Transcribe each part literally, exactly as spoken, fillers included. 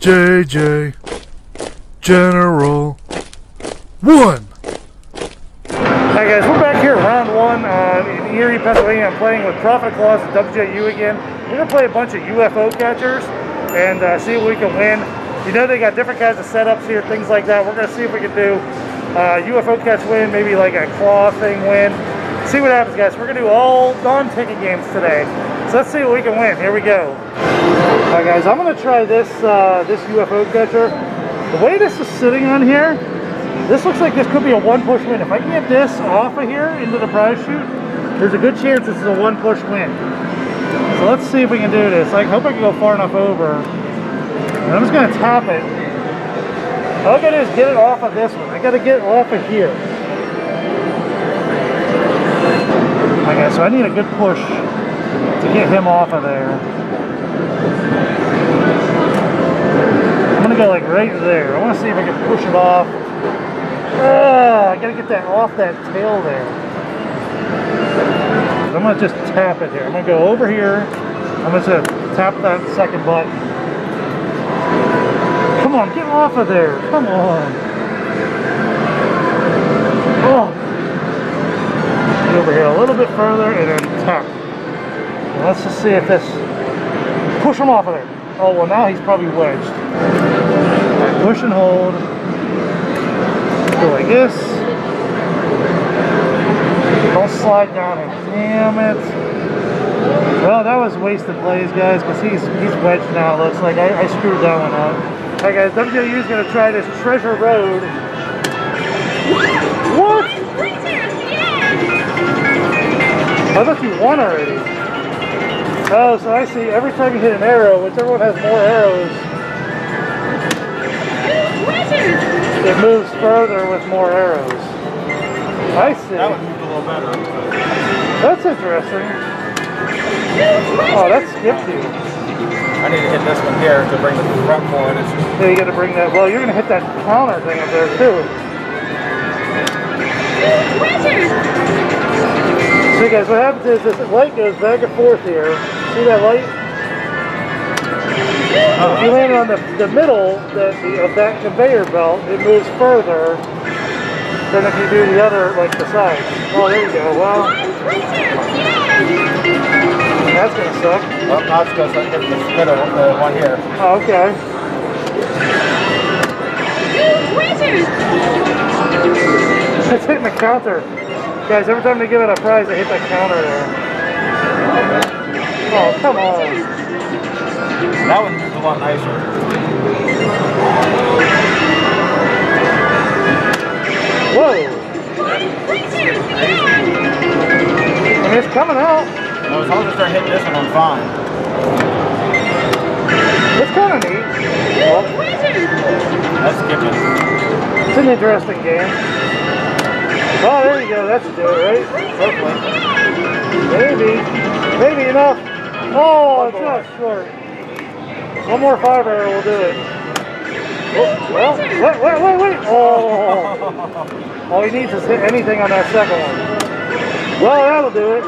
J J. General one. Hi guys, we're back here at Round one uh, in Erie, Pennsylvania. I'm playing with Prophet Claws at W J U again. We're going to play a bunch of U F O catchers and uh, see if we can win. You know they got different kinds of setups here, things like that. We're going to see if we can do uh, U F O catch win, maybe like a claw thing win. See what happens, guys. We're going to do all non-ticket games today. So let's see what we can win. Here we go. Alright guys, I'm going to try this uh, this U F O catcher. The way this is sitting on here, this looks like this could be a one-push win. If I can get this off of here into the prize chute, there's a good chance this is a one-push win. So let's see if we can do this. I hope I can go far enough over. And I'm just going to tap it. All I got to do is get it off of this one. I got to get it off of here. Okay, so I need a good push to get him off of there. I'm going to go like right there. I want to see if I can push it off. Oh, I got to get that off that tail there. I'm going to just tap it here. I'm going to go over here. I'm just going to tap that second button. Come on, get off of there. Come on. Oh. Get over here a little bit further and then tap. Let's just see if this... Push him off of there. Oh, well, now he's probably wedged. Right, push and hold. Let's go like this. Don't slide down it. Damn it. Well, that was wasted plays, guys, because he's, he's wedged now, it looks like. I, I screwed that one up. All right, guys, W J U is going to try this Treasure Road. What? I thought you won already. Oh, so I see, every time you hit an arrow, whichever one has more arrows, it moves further with more arrows. I see. That would move a little better. That's interesting. Oh, that skipped you. I need to hit this one here to bring the front forward. Yeah, you gotta bring that, well, you're gonna hit that counter thing up there, too. So guys, what happens is this light goes back and forth here. See that light? Uh, if you land on the, the middle that, the, of that conveyor belt, it moves further than if you do the other, like the side. Oh, there you go. Well, that's going to suck. Well, that's going to suck. It's the middle, the one here. Oh, okay. It's hitting the counter. Guys, every time they give it a prize, they hit that counter there. Oh, come on. That one's a lot nicer. Whoa. I mean, it's coming out. Well, as long as I start hitting this one, I'm fine. It's kind of neat. Well, that's skipping. It's an interesting game. Oh, there you go, that should do it, right? Hopefully. Maybe. Maybe enough. Oh, it's not short. One more five arrow will do it. Oh, well, wait, wait, wait, wait. Oh. All he needs is hit anything on that second one. Well, that'll do it.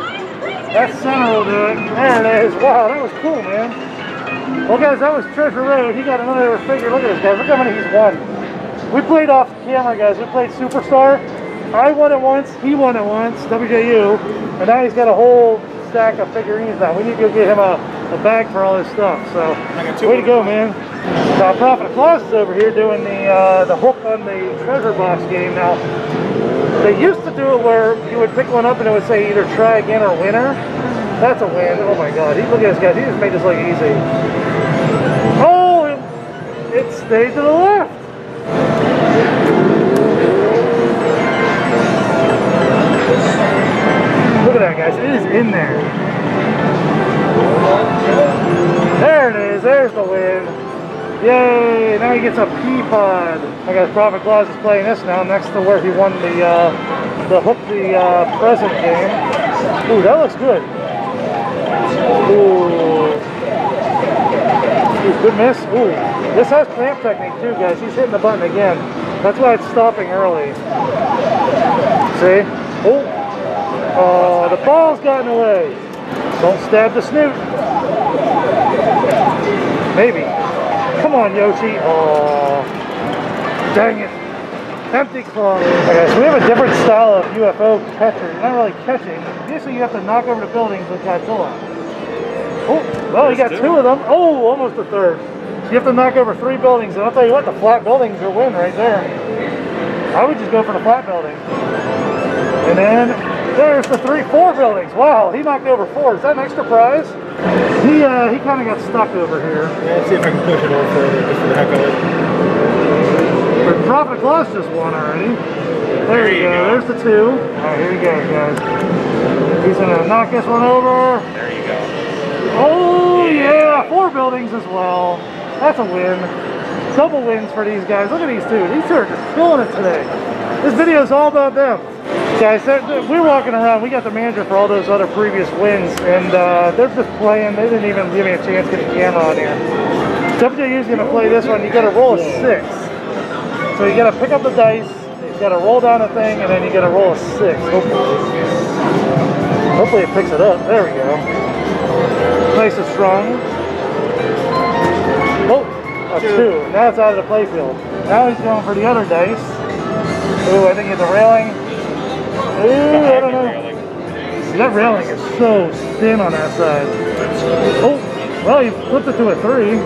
That center will do it. There it is. Wow, that was cool, man. Well, guys, that was Treasure Road. He got another figure. Look at this, guys. Look how many he's won. We played off camera, guys. We played Superstar. I won it once, he won it once, W J U, and now he's got a whole stack of figurines now. We need to go get him a, a bag for all this stuff, so way to go, man. Now, Prophet Claws is over here doing the uh, the hook on the treasure box game. Now, they used to do it where you would pick one up and it would say either try again or winner. That's a win. Oh my god, he, look at this guy, he just made this look easy. Oh, it, it stayed to the left. Look at that, guys, it is in there. There it is, there's the win. Yay, now he gets a pea pod. I guess Prophet Claws is playing this now, next to where he won the uh, the hook the uh, present game. Ooh, that looks good. Ooh. Ooh, good miss. Ooh, this has clamp technique too, guys. He's hitting the button again. That's why it's stopping early. See? Oh. Oh, the ball's gotten away. Don't stab the snoot. Maybe. Come on, Yoshi. Oh, dang it. Empty claw. Okay, so we have a different style of U F O catcher. You're not really catching. Usually you have to knock over the buildings with Tagzilla. Oh, well, you got two of them. Oh, almost a third. You have to knock over three buildings, and I'll tell you what, the flat buildings are win right there. I would just go for the flat building. And then there's the three, four buildings. Wow, he knocked over four. Is that an extra prize? He uh, he kind of got stuck over here. Yeah, let's see if I can push it over further just for the heck of it. But Prophet Claws just won already. There, there you go. go. There's the two. All right, here you go, guys. He's gonna knock this one over. There you go. Oh yeah, four buildings as well. That's a win. Double wins for these guys. Look at these two. These two are just killing it today. This video is all about them. Guys, we're walking around. We got the manager for all those other previous wins, and uh, they're just playing. They didn't even give me a chance to get the camera on here. W J U's going to play this one. You got to roll a six. So you got to pick up the dice, you got to roll down the thing, and then you got to roll a six. Hopefully. Hopefully it picks it up. There we go. Place is strong. Oh, a two. two. Now it's out of the playfield. Now he's going for the other dice. Ooh, I think it's a railing. Ooh, I don't know. That railing is so thin on that side. Oh, well, you flipped it to a three.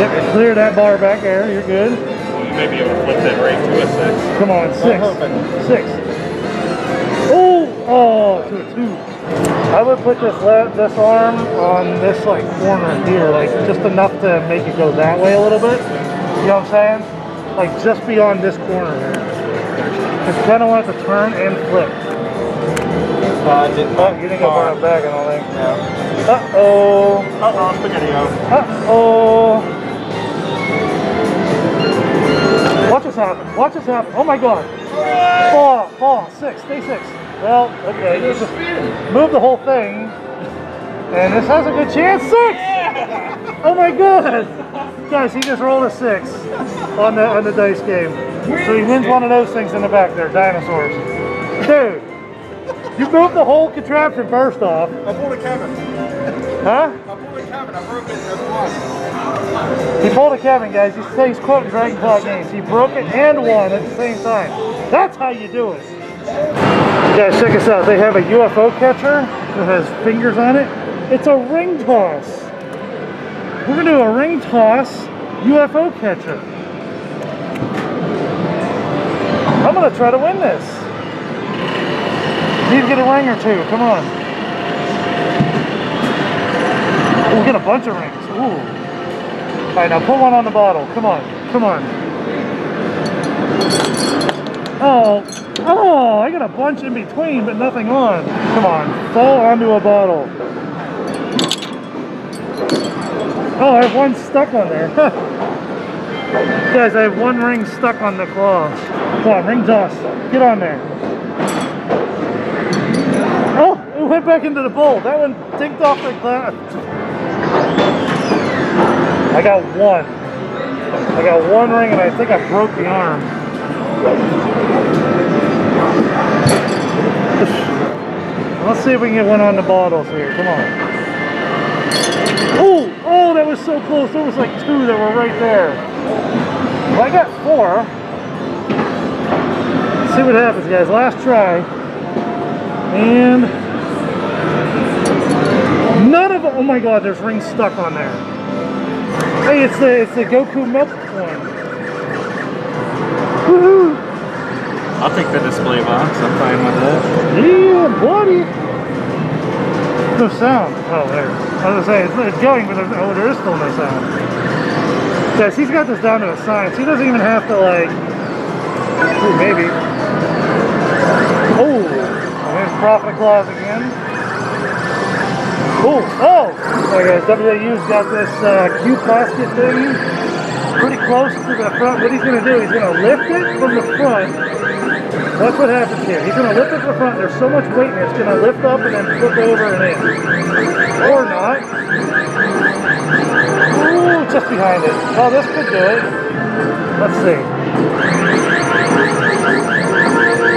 Yep, you clear that bar back there. You're good. Maybe you flip it right to a six. Come on, six. Six. Ooh, oh, to a two. I would put this left, this arm on this like corner here, like just enough to make it go that way a little bit. You know what I'm saying? Like just beyond this corner here. Because then I want it to turn and flip. Uh, didn't oh, you didn't go far enough back, I don't think. No. Uh-oh. Uh-oh, spaghetti-o. Uh-oh. Watch this happen. Watch this happen. Oh my god. Fall, fall. Six. Stay six. Well, okay, just move the whole thing, and this has a good chance, six! Yeah. Oh my god! Guys, he just rolled a six on the, on the dice game. So he wins one of those things in the back there, dinosaurs. Dude, you moved the whole contraption first off. I pulled a Kevin. Huh? I pulled a Kevin, I broke it and won. He pulled a Kevin, guys. He says quoting Dragon Claw games. He broke it and won at the same time. That's how you do it. Guys, check us out. They have a U F O catcher that has fingers on it. It's a ring toss. We're going to do a ring toss U F O catcher. I'm going to try to win this. Need to get a ring or two. Come on. We'll get a bunch of rings. Ooh. All right, now put one on the bottle. Come on. Come on. Oh. Oh, I got a bunch in between, but nothing on. Come on, fall onto a bottle. Oh, I have one stuck on there. Guys, I have one ring stuck on the claw. Come on, ring toss. Get on there. Oh, it went back into the bowl. That one dinked off the glass. I got one. I got one ring, and I think I broke the arm. Let's see if we can get one on the bottles here. Come on. Oh, oh, that was so close. There was like two that were right there. Well, I got four. Let's see what happens, guys. Last try. And none of them. Oh my god, there's rings stuck on there. Hey, it's the it's the Goku milk one. Woohoo! I'll take the display box, I'm fine with that. Yeah, buddy! No sound. Oh, there. I was going to say, it's going, but there's, oh, there is still no sound. Guys, he's got this down to a science. He doesn't even have to, like... Ooh, maybe. Oh! There's Prophet Claws again. Ooh, oh! Alright guys, W J U's got this uh, cute basket thing. Pretty close to the front. What he's going to do, he's going to lift it from the front. That's what happens here. He's going to lift up the front. There's so much weight in it. It's going to lift up and then flip over and in. Or not. Ooh, just behind it. Oh, this could do it. Let's see.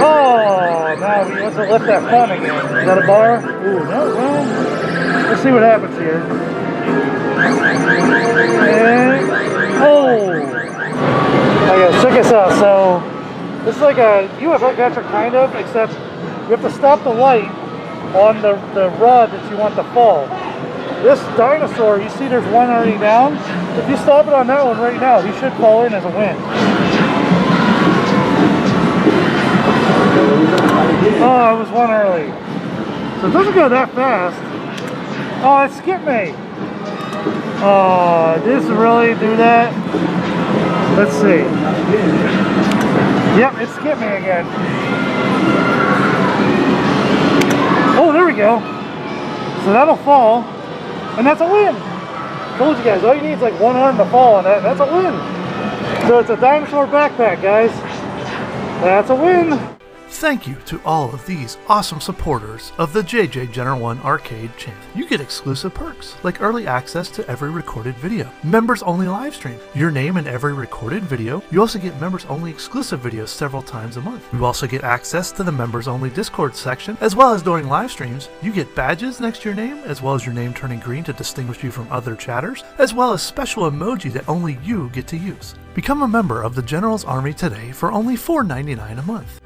Oh, now he wants to lift that front again. Is that a bar? Ooh, no, well. Let's see what happens here. And... like a U F O catcher, kind of, except you have to stop the light on the, the rod that you want to fall. This dinosaur, you see there's one already down. If you stop it on that one right now, he should fall in as a win. Oh, it was one early. So it doesn't go that fast. Oh, it skipped me. Oh, did this really do that? Let's see. Yep, it skipped me again. Oh, there we go. So that'll fall, and that's a win. I told you guys, all you need is like one arm to fall on that, and that's a win. So it's a dinosaur backpack, guys. That's a win. Thank you to all of these awesome supporters of the J J General one Arcade channel. You get exclusive perks, like early access to every recorded video, members-only livestream, your name in every recorded video. You also get members-only exclusive videos several times a month. You also get access to the members-only Discord section, as well as during live streams. You get badges next to your name, as well as your name turning green to distinguish you from other chatters, as well as special emoji that only you get to use. Become a member of the General's Army today for only four ninety-nine a month.